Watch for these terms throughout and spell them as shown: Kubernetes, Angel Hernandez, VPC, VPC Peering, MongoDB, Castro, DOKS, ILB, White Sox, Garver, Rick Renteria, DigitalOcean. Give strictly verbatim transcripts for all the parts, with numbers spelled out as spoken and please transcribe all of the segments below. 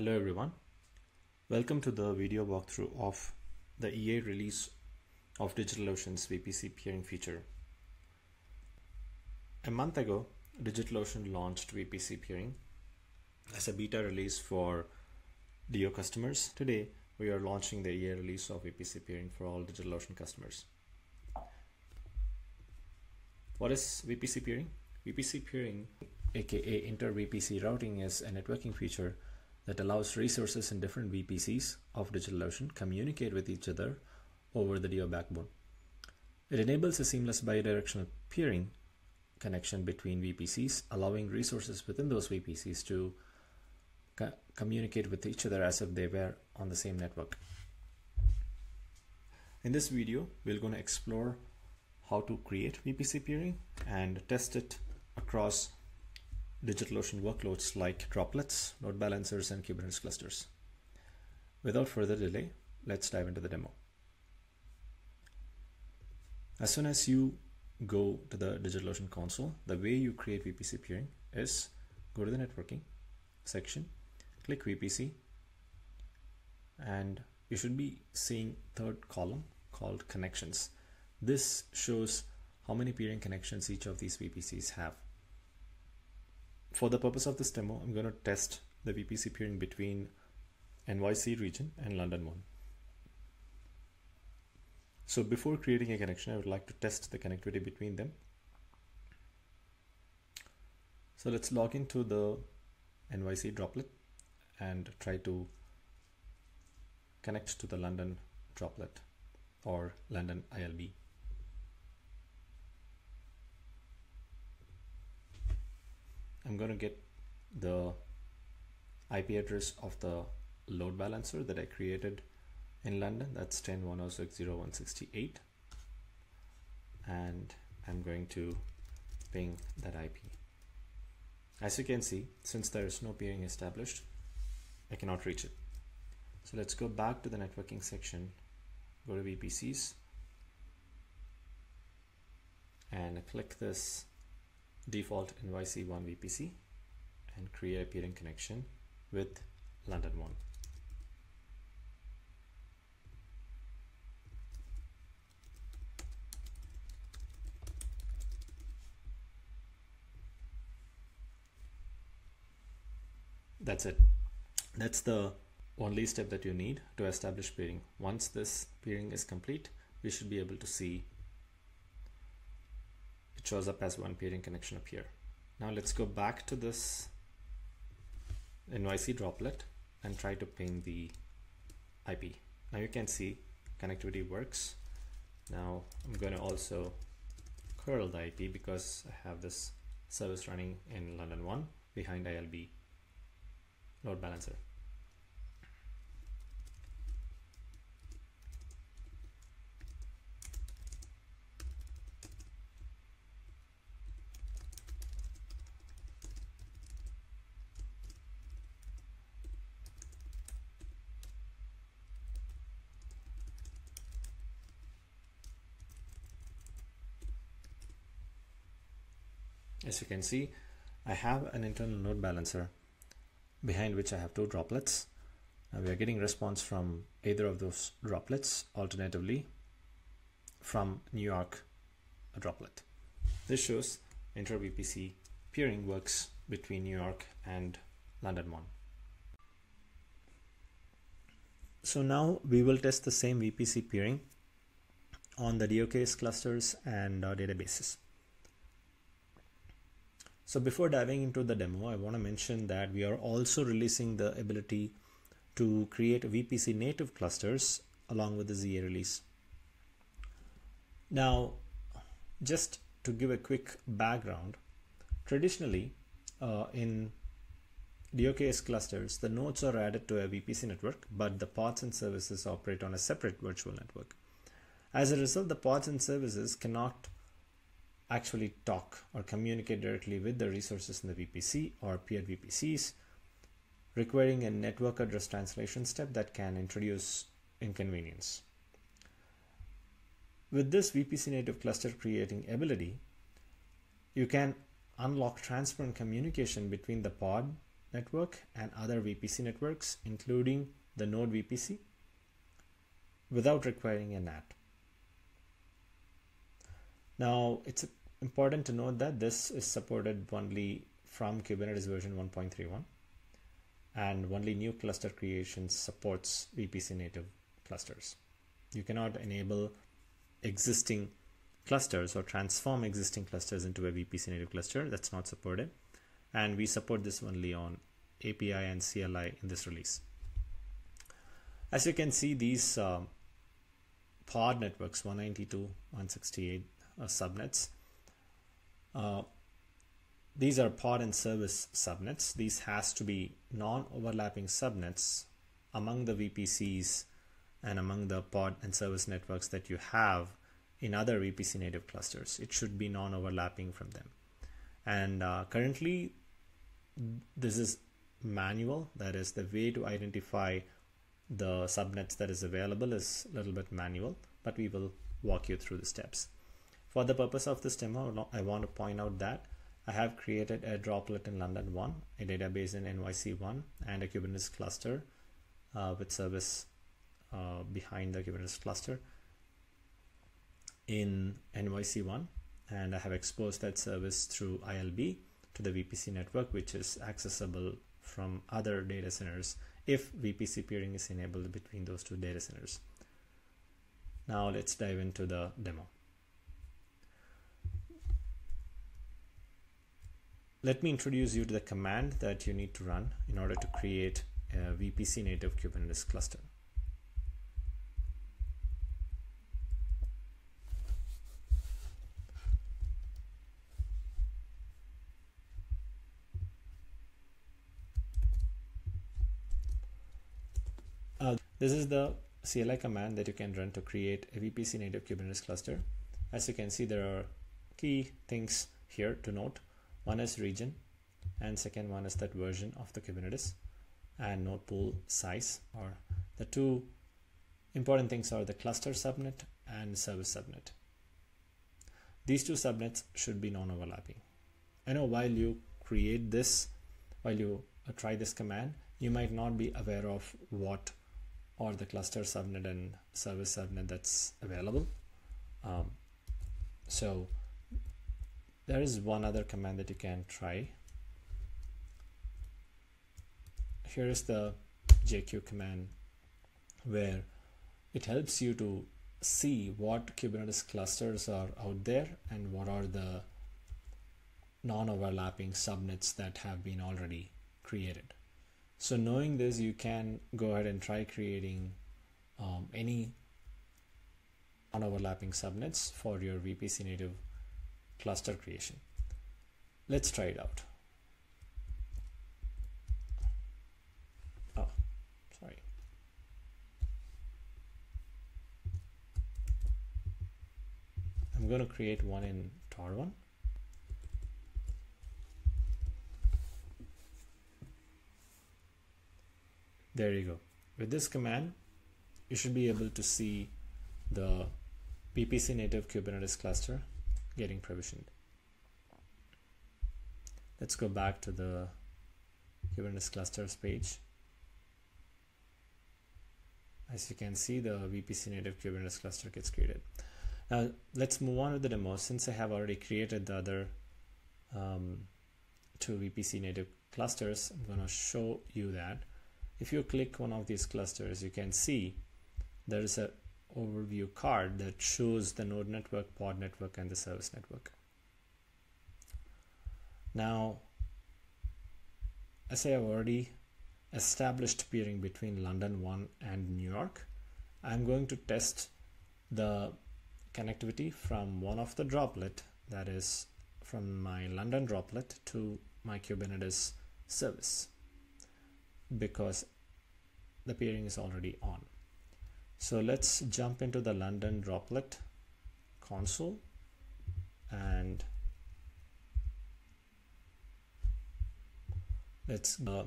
Hello everyone, welcome to the video walkthrough of the E A release of DigitalOcean's V P C peering feature. A month ago, DigitalOcean launched V P C peering as a beta release for D O customers. Today, we are launching the E A release of V P C peering for all DigitalOcean customers. What is V P C peering? V P C peering, aka inter-V P C routing, is a networking feature that allows resources in different V P Cs of DigitalOcean communicate with each other over the D O backbone. It enables a seamless bidirectional peering connection between V P Cs, allowing resources within those V P Cs to co communicate with each other as if they were on the same network. In this video, we're going to explore how to create V P C peering and test it across DigitalOcean workloads like droplets, load balancers, and Kubernetes clusters. Without further delay, let's dive into the demo. As soon as you go to the DigitalOcean console, the way you create V P C peering is go to the networking section, click V P C, and you should be seeing third column called connections. This shows how many peering connections each of these V P Cs have. For the purpose of this demo, I'm going to test the V P C peering between N Y C region and London one. So before creating a connection, I would like to test the connectivity between them. So let's log into the N Y C droplet and try to connect to the London droplet or London I L B. I'm going to get the I P address of the load balancer that I created in London. That's ten dot one oh six dot zero dot one sixty-eight. And I'm going to ping that I P. As you can see, since there is no peering established, I cannot reach it. So let's go back to the networking section, go to V P Cs, and click this default N Y C one V P C and create a peering connection with London one. That's it. That's the only step that you need to establish peering. Once this peering is complete, we should be able to see it shows up as one peering connection up here. Now let's go back to this N Y C droplet and try to ping the I P. Now you can see connectivity works. Now I'm going to also curl the I P because I have this service running in London one behind I L B load balancer. As you can see, I have an internal node balancer behind which I have two droplets. Now we are getting response from either of those droplets, alternatively from New York a droplet. This shows inter-V P C peering works between New York and London one. So now we will test the same V P C peering on the D O K S clusters and our databases. So before diving into the demo, I want to mention that we are also releasing the ability to create V P C native clusters along with the E A release. Now, just to give a quick background, traditionally uh, in D O K S clusters, the nodes are added to a V P C network, but the pods and services operate on a separate virtual network. As a result, the pods and services cannot actually talk or communicate directly with the resources in the V P C or peer V P Cs, requiring a network address translation step that can introduce inconvenience. With this V P C native cluster creating ability, you can unlock transparent communication between the pod network and other V P C networks, including the Node V P C, without requiring a N A T. Now, it's important to note that this is supported only from Kubernetes version one point three one, and only new cluster creation supports V P C native clusters. You cannot enable existing clusters or transform existing clusters into a V P C native cluster. That's not supported, and we support this only on A P I and C L I in this release. As you can see, these uh, pod networks, one ninety-two dot one sixty-eight uh, subnets, uh, these are pod and service subnets. These has to be non-overlapping subnets among the V P Cs and among the pod and service networks that you have in other V P C native clusters. It should be non-overlapping from them. And uh, currently, this is manual. That is, the way to identify the subnets that is available is a little bit manual, but we will walk you through the steps. For the purpose of this demo, I want to point out that I have created a droplet in London one, a database in N Y C one, and a Kubernetes cluster uh, with service uh, behind the Kubernetes cluster in N Y C one, and I have exposed that service through I L B to the V P C network, which is accessible from other data centers if V P C peering is enabled between those two data centers. Now let's dive into the demo. Let me introduce you to the command that you need to run in order to create a V P C native Kubernetes cluster. Uh, this is the C L I command that you can run to create a V P C native Kubernetes cluster. As you can see, there are key things here to note. One is region, and second one is that version of the Kubernetes and node pool size. Or the two important things are the cluster subnet and service subnet. These two subnets should be non-overlapping. I know while you create this, while you try this command, you might not be aware of what or the cluster subnet and service subnet that's available. Um, so there is one other command that you can try. Here is the J Q command, where it helps you to see what Kubernetes clusters are out there and what are the non-overlapping subnets that have been already created. So knowing this, you can go ahead and try creating um, any non-overlapping subnets for your V P C native cluster creation. Let's try it out. Oh, sorry. I'm going to create one in tar one. There you go. With this command, you should be able to see the V P C native Kubernetes cluster getting provisioned. Let's go back to the Kubernetes clusters page. As you can see, the V P C native Kubernetes cluster gets created. Now let's move on to the demo, since I have already created the other um, two V P C native clusters. I'm going to show you that if you click one of these clusters, you can see there is a overview card that shows the node network, pod network, and the service network. Now, as I have already established peering between London one and New York, I'm going to test the connectivity from one of the droplet, that is from my London droplet to my Kubernetes service, because the peering is already on. So let's jump into the London droplet console and let's go uh,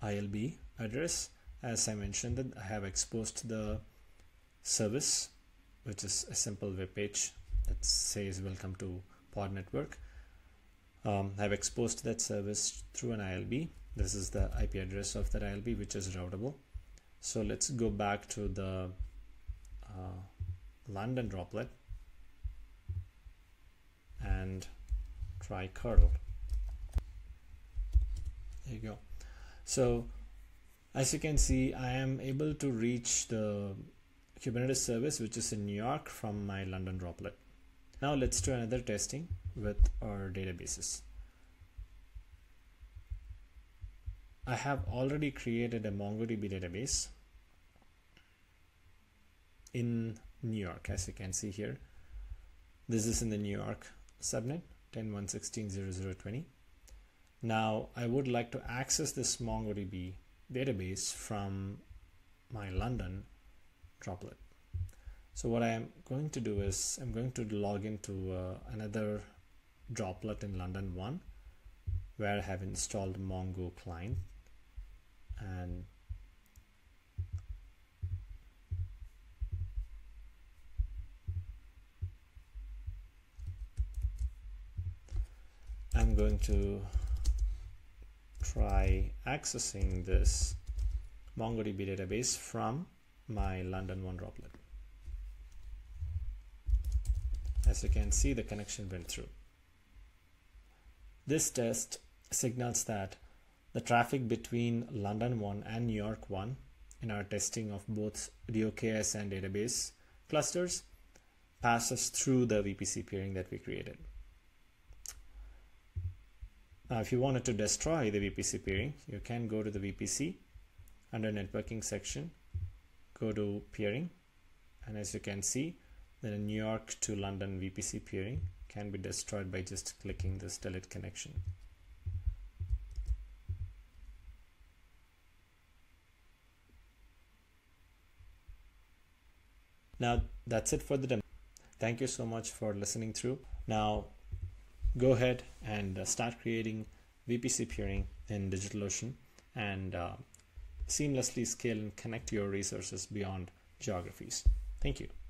I L B address. As I mentioned, that I have exposed the service, which is a simple web page that says welcome to pod network. um, I've exposed that service through an I L B. This is the I P address of that I L B, which is routable. So let's go back to the uh, London droplet and try curl. There you go. So as you can see, I am able to reach the Kubernetes service, which is in New York, from my London droplet. Now let's do another testing with our databases. I have already created a MongoDB database in New York, as you can see here. This is in the New York subnet, ten dot one dot sixteen dot zero dot zero dot twenty. Now I would like to access this MongoDB database from my London droplet. So what I am going to do is I'm going to log into uh, another droplet in London one, where I have installed Mongo client, and I'm going to try accessing this MongoDB database from my London one droplet. As you can see, the connection went through. This test signals that the traffic between London one and New York one in our testing of both D O K S and database clusters passes through the V P C peering that we created. Now, if you wanted to destroy the V P C peering, you can go to the V P C under networking section, go to peering, and as you can see, the New York to London V P C peering can be destroyed by just clicking this delete connection. Now that's it for the demo. Thank you so much for listening through. Now go ahead and start creating V P C peering in DigitalOcean and uh, seamlessly scale and connect your resources beyond geographies. Thank you.